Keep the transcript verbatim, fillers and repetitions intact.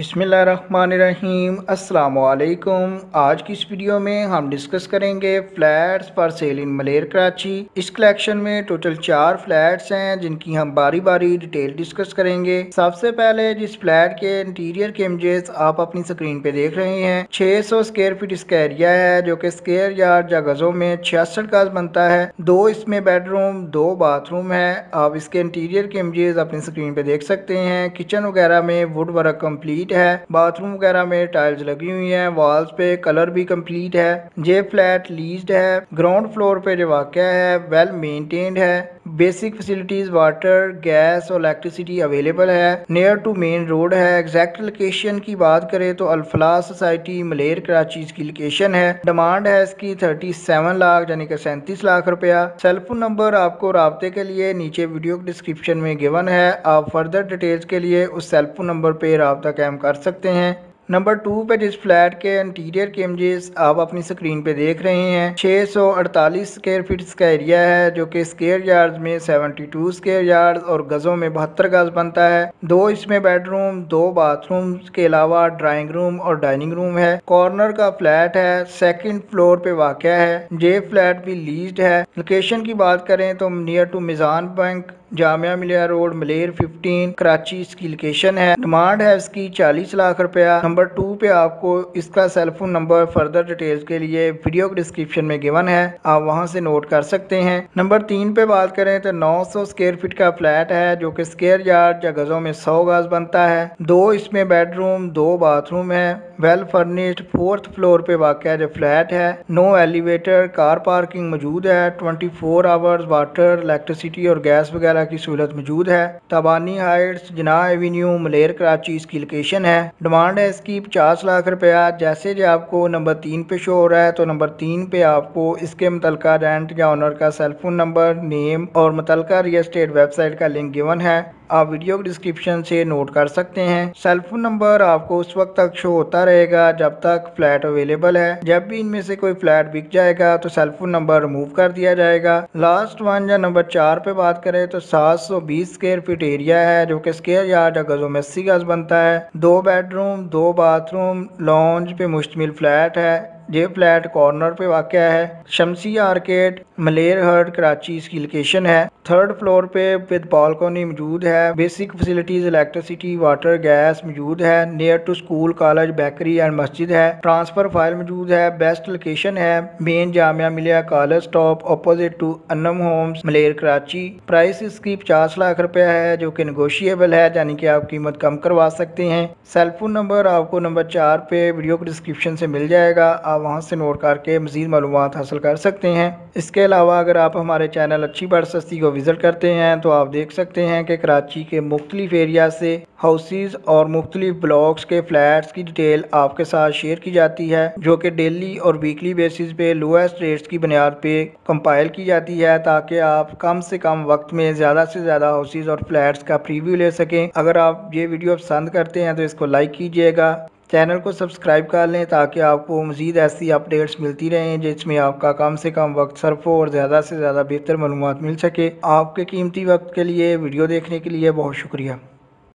बिस्मिल्लाहिर्रहमानिर्रहीम, अस्सलाम वालेकुम। आज की इस वीडियो में हम डिस्कस करेंगे फ्लैट्स पर सेल इन मलेर कराची। इस कलेक्शन में टोटल चार फ्लैट्स हैं जिनकी हम बारी बारी डिटेल डिस्कस करेंगे। सबसे पहले जिस फ्लैट के इंटीरियर के इमेजेस आप अपनी स्क्रीन पे देख रहे हैं, छह सौ स्क्वायर फीट इसका एरिया है जो कि स्क्वायर यार्ड या गजों में छियासठ गज बनता है। दो इसमें बेडरूम, दो बाथरूम है। आप इसके इंटीरियर के इमेजेस अपनी स्क्रीन पे देख सकते हैं। किचन वगैरह में वुड वर्क कम्प्लीट है, बाथरूम वगैरह में टाइल्स लगी हुई हैं, वॉल्स पे कलर भी कंप्लीट है। ये फ्लैट लीज्ड है, ग्राउंड फ्लोर पे जो वाक़या है वेल मेंटेन्ड है। बेसिक फैसिलिटीज वाटर, गैस और इलेक्ट्रिसिटी अवेलेबल है। नियर टू मेन रोड है। एग्जैक्ट लोकेशन की बात करें तो अल्फलाह सोसाइटी मलेर कराची इसकी लोकेशन है। डिमांड है इसकी सैंतीस लाख यानी कि सैंतीस लाख रुपया। सेलफोन नंबर आपको रबते के लिए नीचे वीडियो के डिस्क्रिप्शन में गिवन है। आप फर्दर डिटेल्स के लिए उस सेलफोन नंबर पर रबता कायम कर सकते हैं। नंबर टू पे जिस फ्लैट के इंटीरियर के इमेजेस आप अपनी स्क्रीन पे देख रहे हैं, छह सौ अड़तालीस स्क्वायर फीट का एरिया है जो कि स्क्वायर यार्ड में बहत्तर स्क्वायर यार्ड और गजों में बहत्तर गज बनता है। दो इसमें बेडरूम, दो बाथरूम के अलावा ड्राइंग रूम और डाइनिंग रूम है। कॉर्नर का फ्लैट है, सेकंड फ्लोर पे वाक़या है। ये फ्लैट भी लीज्ड है। लोकेशन की बात करें तो near to Meezan bank, Jamia Millia road, मलेर पंद्रह, कराची इसकी लोकेशन है। डिमांड है इसकी चालीस लाख रुपया। नंबर टू पे आपको इसका सेलफोन नंबर फर्दर डिटेल्स के लिए वीडियो के डिस्क्रिप्शन में गिवन है, आप वहां से नोट कर सकते हैं। नंबर तीन पे बात करें तो नौ सौ स्क्वायर फीट का फ्लैट है जो कि स्क्वायर यार्ड या गजों में सौ गज बनता है। दो इसमें बेडरूम, दो बाथरूम है। वेल फर्निश्ड फोर्थ फ्लोर पे वाक़या जो फ्लैट है। नो एलिवेटर, कार पार्किंग मौजूद है। Twenty four hours water, electricity और गैस वगैरह की सहूलत मौजूद है। तबानी हाइट्स, जिन्ना एवेन्यू, मलेर कराची इसकी लोकेशन है। डिमांड है इसकी पचास लाख रुपया। जैसे जो आपको नंबर तीन पे शो हो रहा है तो नंबर तीन पे आपको इसके मुतलका रेंट या ऑनर का सेलफोन नंबर, नेम और मुतलका रियल एस्टेट वेबसाइट का लिंक गिवन है, आप वीडियो के डिस्क्रिप्शन से नोट कर सकते हैं। सेलफोन नंबर आपको उस वक्त तक शो होता रहेगा जब तक फ्लैट अवेलेबल है। जब भी इनमें से कोई फ्लैट बिक जाएगा तो सेलफोन नंबर रिमूव कर दिया जाएगा। लास्ट वन या नंबर चार पे बात करें तो सात सौ बीस स्क्वायर फीट एरिया है जो कि स्क्वायर यार्ड या गजों में अस्सी गज बनता है। दो बेडरूम, दो बाथरूम, लॉन्ज पे मुश्तमिल फ्लैट है। ये फ्लैट कॉर्नर पे वाक़या है। शमसी आर्केड, मलेर हर्ड, कराची इसकी लोकेशन है। थर्ड फ्लोर पे विद बालकनी मौजूद है। Basic facilities electricity, water, gas मौजूद है। Near to school, college, bakery and मस्जिद है। ट्रांसफर फाइल मौजूद है। बेस्ट लोकेशन है main Jamia Millia college top, opposite to Anam Holmes, Malir Karachi. Price इसकी पचास लाख रुपया है जो कि नेगोशिएबल है, यानी कि आप कीमत कम करवा सकते हैं। सेलफोन नंबर आपको नंबर चार पे वीडियो के डिस्क्रिप्शन से मिल जाएगा, आप वहाँ से नोट करके मज़ीद मालूमात हासिल कर सकते हैं। इसके अलावा अगर आप हमारे चैनल अच्छी बट सस्ती को विज़िट करते हैं तो आप देख सकते हैं कि कराची के मुख्तलिफ एरिया से हाउसेज और मुख्तलिफ ब्लॉक्स के फ्लैट्स की डिटेल आपके साथ शेयर की जाती है जो कि डेली और वीकली बेसिस पे लोएस्ट रेट्स की बुनियाद पे कंपाइल की जाती है, ताकि आप कम से कम वक्त में ज़्यादा से ज़्यादा हाउसेज और फ्लैट्स का प्रीव्यू ले सकें। अगर आप ये वीडियो पसंद करते हैं तो इसको लाइक कीजिएगा, चैनल को सब्सक्राइब कर लें ताकि आपको मज़ीद ऐसी अपडेट्स मिलती रहें जिसमें आपका कम से कम वक्त सर्फ हो और ज़्यादा से ज़्यादा बेहतर मालूमात मिल सके। आपके कीमती वक्त के लिए, वीडियो देखने के लिए बहुत शुक्रिया।